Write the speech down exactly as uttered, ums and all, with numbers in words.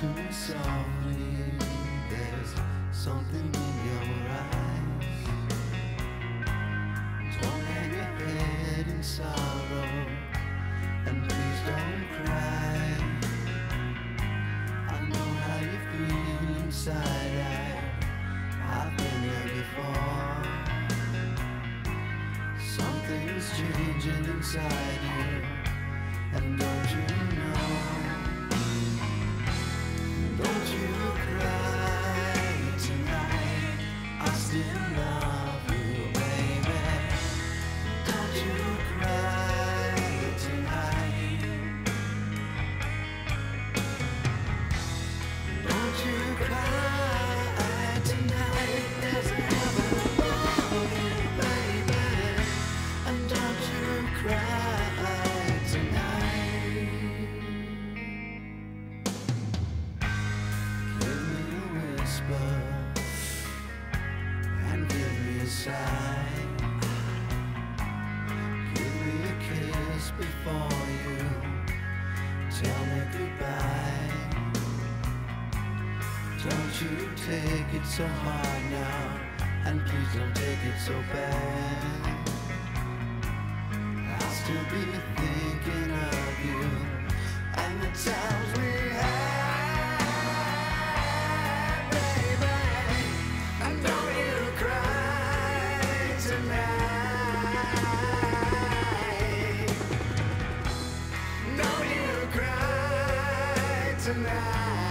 to me softly. There's something in your eyes. Don't hang your head in sorrow, and please don't cry. I know how you feel inside. I, I've been there before. Something's changing inside you, and don't you know? And give me a sign, give me a kiss before you tell me goodbye. Don't you take it so hard now, and please don't take it so bad. I'll still be thinking of you and the times we had. Tonight, don't you cry tonight.